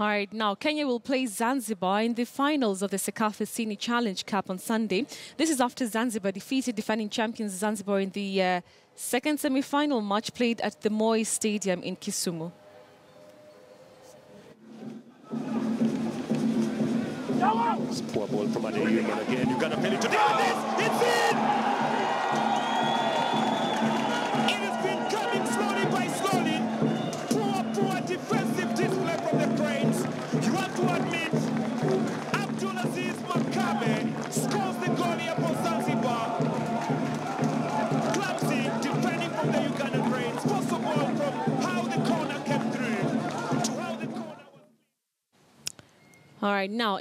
All right, now Kenya will play Zanzibar in the finals of the Sekafi Sini Challenge Cup on Sunday. This is after Zanzibar defeated defending champions Zanzibar in the second semi-final match played at the Moi Stadium in Kisumu. It's poor ball from Adeyemi again. You've got a penalty to do this. It's in! It has been coming slowly by slowly. Poor defensive display from the Cranes. You have to admit, Abdulaziz Makabe scores the goal here for Zanzibar. Clumsy, defending from the Ugandan Cranes. First of all, from how the corner came through to how the corner was... All right, now...